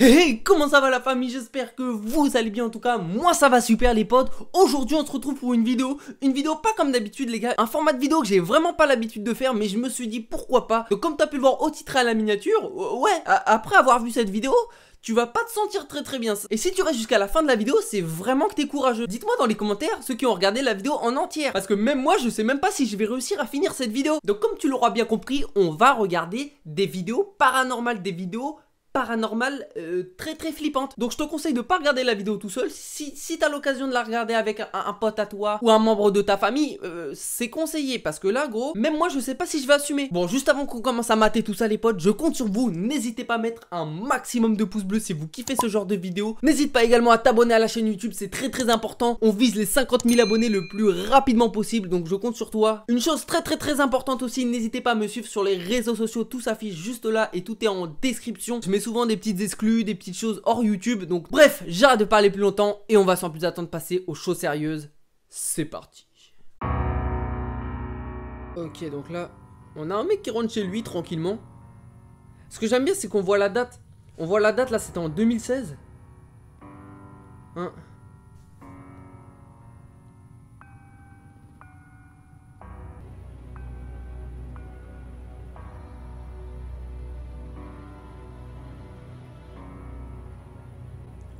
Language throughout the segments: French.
Hey, comment ça va la famille? J'espère que vous allez bien. En tout cas, moi ça va super les potes. Aujourd'hui on se retrouve pour une vidéo pas comme d'habitude les gars. Un format de vidéo que j'ai vraiment pas l'habitude de faire, mais je me suis dit pourquoi pas. Donc, comme t'as pu le voir au titre et à la miniature, ouais, après avoir vu cette vidéo, tu vas pas te sentir très bien. Et si tu restes jusqu'à la fin de la vidéo, c'est vraiment que t'es courageux. Dites-moi dans les commentaires ceux qui ont regardé la vidéo en entière, parce que même moi je sais même pas si je vais réussir à finir cette vidéo. Donc comme tu l'auras bien compris, on va regarder des vidéos paranormales, très flippante. Donc je te conseille de pas regarder la vidéo tout seul. Si t'as l'occasion de la regarder avec un pote à toi ou un membre de ta famille, c'est conseillé, parce que là gros, même moi je sais pas si je vais assumer. Bon, juste avant qu'on commence à mater tout ça les potes, je compte sur vous, n'hésitez pas à mettre un maximum de pouces bleus si vous kiffez ce genre de vidéo. N'hésite pas également à t'abonner à la chaîne YouTube, c'est très important. On vise les 50 000 abonnés le plus rapidement possible, donc je compte sur toi. Une chose très importante aussi, n'hésitez pas à me suivre sur les réseaux sociaux, tout s'affiche juste là et tout est en description. Je mets souvent des petites exclus, des petites choses hors YouTube. Donc bref, j'arrête de parler plus longtemps et on va sans plus attendre passer aux choses sérieuses. C'est parti. Ok, donc là, on a un mec qui rentre chez lui tranquillement. Ce que j'aime bien, c'est qu'on voit la date. On voit la date, là, c'était en 2016. Hein?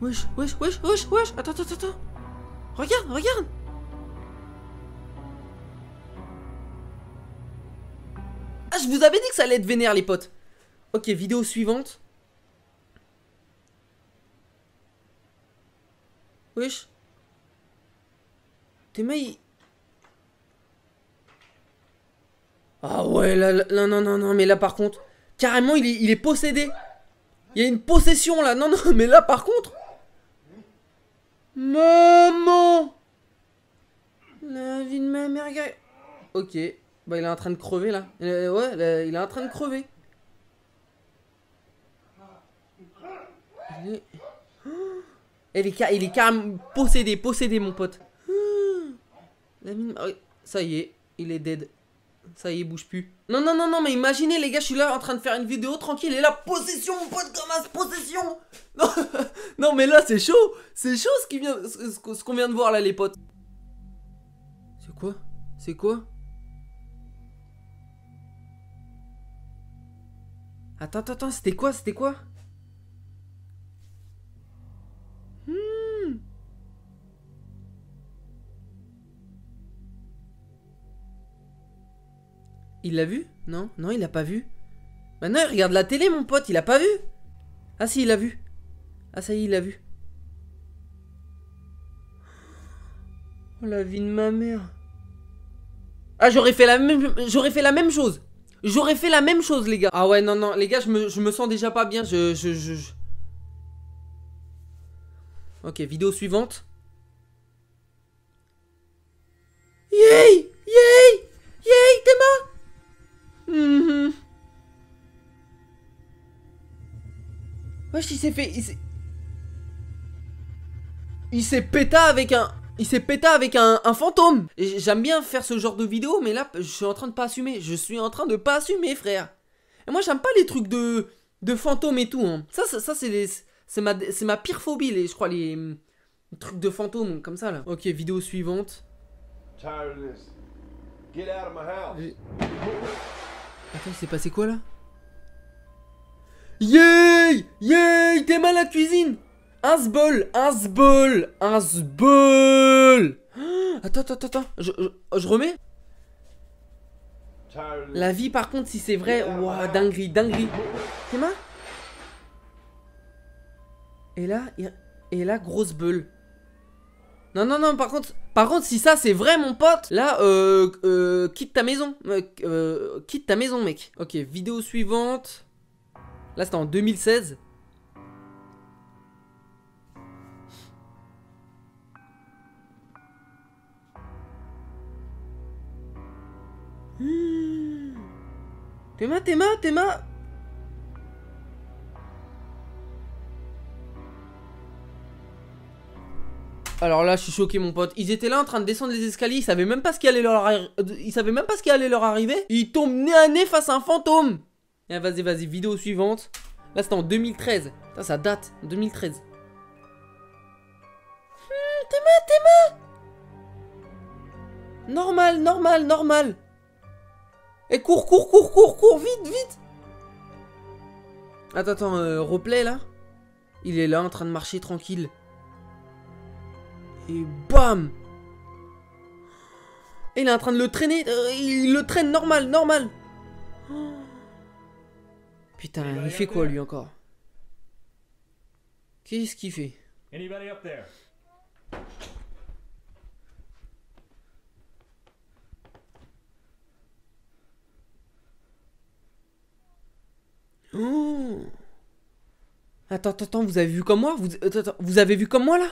Wesh, wesh, wesh, wesh, wesh. Attends. Regarde. Ah, je vous avais dit que ça allait être vénère, les potes. Ok, vidéo suivante. Wesh. T'es maille. Ah ouais, là, non, mais là, par contre, carrément, il est possédé. Il y a une possession, là. Non, mais là, par contre... Maman! La vie de ma mère... Ok, bah il est en train de crever là. Ouais, là, il est en train de crever. Il est carrément possédé mon pote. Ça y est, il est dead. Ça y est, bouge plus. Non, mais imaginez les gars, je suis là en train de faire une vidéo tranquille et la possession, mon pote, comme as, possession. Non, mais là c'est chaud. C'est chaud ce qu'on vient de voir là les potes. C'est quoi? Attends, c'était quoi? Il l'a vu? Non, il l'a pas vu. Maintenant, il regarde la télé, mon pote, il a pas vu. Ah si, il l'a vu. Ah ça y est, il l'a vu. Oh, la vie de ma mère. Ah, j'aurais fait la même chose. J'aurais fait la même chose, les gars. Ah ouais, non, les gars, je me sens déjà pas bien. Ok, vidéo suivante. Yay, t'es mort. Wesh, il s'est péta avec un fantôme. J'aime bien faire ce genre de vidéo, mais là, je suis en train de pas assumer. Frère. Et moi, j'aime pas les trucs de fantômes et tout, hein. Ça c'est ma pire phobie, je crois, les trucs de fantômes, comme ça, là. Ok, vidéo suivante. Get out of my house. Attends, il s'est passé quoi là? Yay, t'es mal à la cuisine. Un sbol. Attends, je remets. La vie par contre, si c'est vrai, ouah, dinguerie. T'es mal. Et là, grosse beule. Non, par contre, si ça c'est vrai, mon pote, là, quitte ta maison. Quitte ta maison, mec. Ok, vidéo suivante. Là, c'était en 2016. Théma. Alors là, je suis choqué, mon pote. Ils étaient là en train de descendre les escaliers. Ils savaient même pas ce qui allait leur arriver. Ils tombent nez à nez face à un fantôme. Vas-y, vidéo suivante. Là, c'était en 2013. Putain, ça date. 2013. T'es ma Normal. Et cours, vite. Attends, replay, là. Il est là, en train de marcher tranquille. Et bam. Et il est en train de le traîner. Il le traîne normal. Putain, il fait quoi, lui, encore? Qu'est-ce qu'il fait? Oh. Attends, vous avez vu comme moi? Vous avez vu comme moi, là?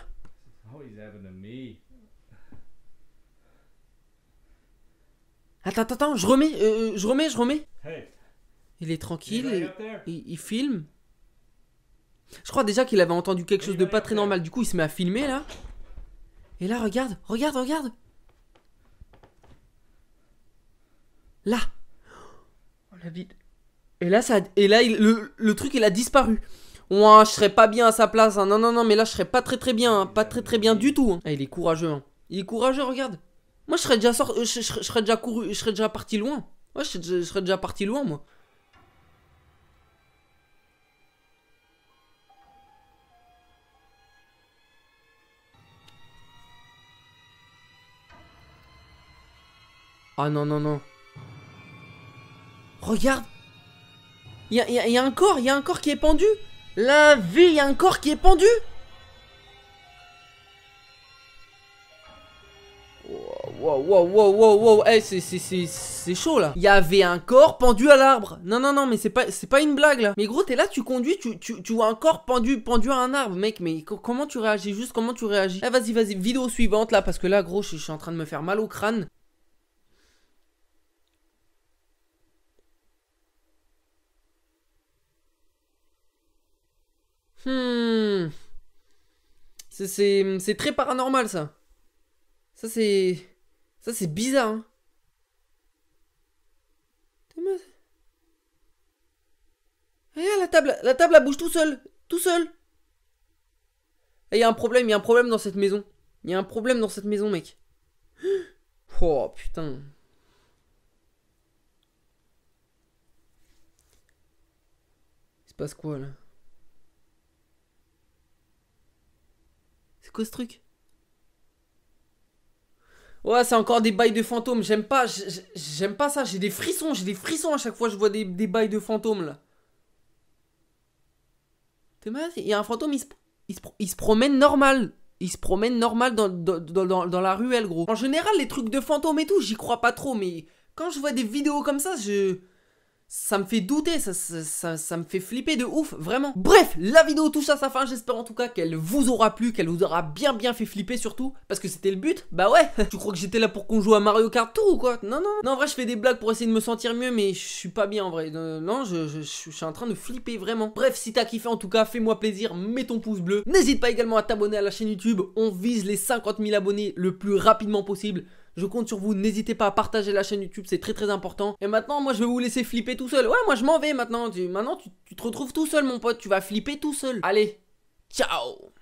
Attends, je remets. Il est tranquille, il filme. Je crois déjà qu'il avait entendu quelque chose de pas très normal. Du coup, il se met à filmer, là. Et là, regarde. Là. Oh, la vie. Et là, le truc, il a disparu. Ouah, je serais pas bien à sa place. Hein. Non, mais là, je serais pas très bien. Hein. Pas très bien du tout. Hein. Ah, il est courageux. Hein. Il est courageux, regarde. Moi, je serais déjà sorti. Je serais déjà couru. Je serais déjà parti loin. Ouais, je serais déjà parti loin, moi. Ah non. Regarde. Il y a un corps, qui est pendu. La vie, il y a un corps qui est pendu. Wow. Hey, c'est chaud là. Il y avait un corps pendu à l'arbre. Non, mais c'est pas une blague là. Mais gros, t'es là, tu conduis, tu vois un corps pendu à un arbre, mec. Mais comment tu réagis? Juste comment tu réagis? Eh, vas-y, vidéo suivante là, parce que là, gros, je suis en train de me faire mal au crâne. C'est très paranormal ça. Ça c'est bizarre. Hein. Regarde la table elle bouge tout seul. Il y a un problème dans cette maison. Mec. Oh putain. Il se passe quoi là? C'est quoi ce truc? Ouais, c'est encore des bails de fantômes. J'aime pas ça. J'ai des frissons à chaque fois que je vois des bails de fantômes là. T'es mal? Il y a un fantôme, il se promène normal. Il se promène normal dans la ruelle, gros. En général, les trucs de fantômes et tout, j'y crois pas trop. Mais quand je vois des vidéos comme ça, ça me fait douter, ça me fait flipper de ouf, vraiment. Bref, la vidéo touche à sa fin, j'espère en tout cas qu'elle vous aura plu, qu'elle vous aura bien fait flipper surtout, parce que c'était le but. Bah ouais, tu crois que j'étais là pour qu'on joue à Mario Kart tout ou quoi? Non, en vrai je fais des blagues pour essayer de me sentir mieux, mais je suis pas bien en vrai. Non, je suis en train de flipper vraiment. Bref, si t'as kiffé en tout cas, fais-moi plaisir, mets ton pouce bleu. N'hésite pas également à t'abonner à la chaîne YouTube, on vise les 50 000 abonnés le plus rapidement possible. Je compte sur vous, n'hésitez pas à partager la chaîne YouTube, c'est très important. Et maintenant, moi, je vais vous laisser flipper tout seul. Ouais, moi, je m'en vais maintenant. Maintenant, tu te retrouves tout seul, mon pote. Tu vas flipper tout seul. Allez, ciao!